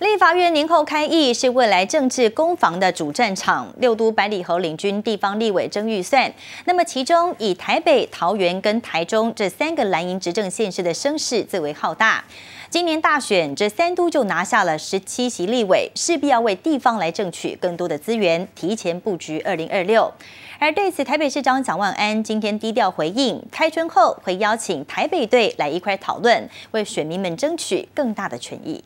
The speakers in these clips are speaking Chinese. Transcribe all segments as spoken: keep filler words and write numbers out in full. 立法院年后开议是未来政治攻防的主战场，六都百里侯领军地方立委争预算。那么其中以台北、桃园跟台中这三个蓝营执政县市的声势最为浩大。今年大选，这三都就拿下了十七席立委，势必要为地方来争取更多的资源，提前布局二零二六。而对此，台北市长蒋万安今天低调回应，开春后会邀请台北队来一块讨论，为选民们争取更大的权益。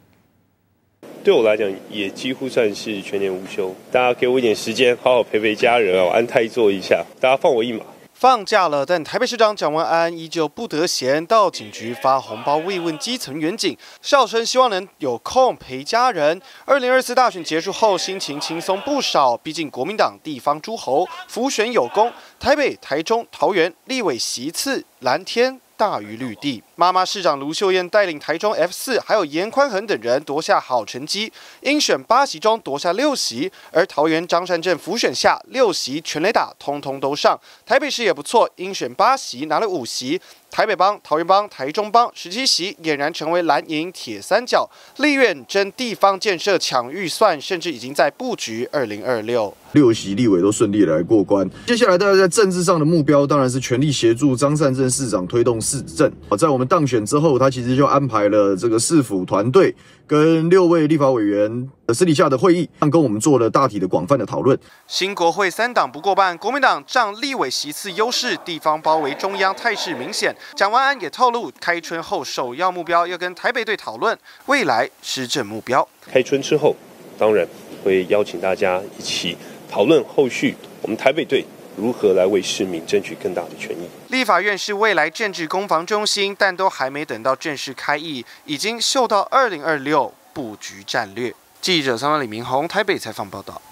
对我来讲，也几乎算是全年无休。大家给我一点时间，好好陪陪家人啊，安胎坐一下，大家放我一马。放假了，但台北市长蒋万安依旧不得闲，到警局发红包慰问基层员警，笑声希望能有空陪家人。二零二四大选结束后，心情轻松不少，毕竟国民党地方诸侯辅选有功，台北、台中、桃园立委席次蓝天 大于绿地，妈妈市长卢秀燕带领台中 F 四， 还有严宽恒等人夺下好成绩，应选八席中夺下六席，而桃园张善政辅选下六席全垒打，通通都上。台北市也不错，应选八席拿了五席，台北帮、桃园帮、台中帮十七席，俨然成为蓝营铁三角。立院争地方建设抢预算，甚至已经在布局二零二六。 六席立委都顺利来过关，接下来大家在政治上的目标当然是全力协助张善政市长推动市政。在我们当选之后，他其实就安排了这个市府团队跟六位立法委员私底下的会议，跟我们做了大体的广泛的讨论。新国会三党不过半，国民党仗立委席次优势，地方包围中央态势明显。蒋万安也透露，开春后首要目标要跟台北队讨论未来施政目标。开春之后，当然会邀请大家一起 讨论后续我们台北队如何来为市民争取更大的权益。立法院是未来政治攻防中心，但都还没等到正式开议，已经嗅到二零二六布局战略。记者三万李明宏台北采访报道。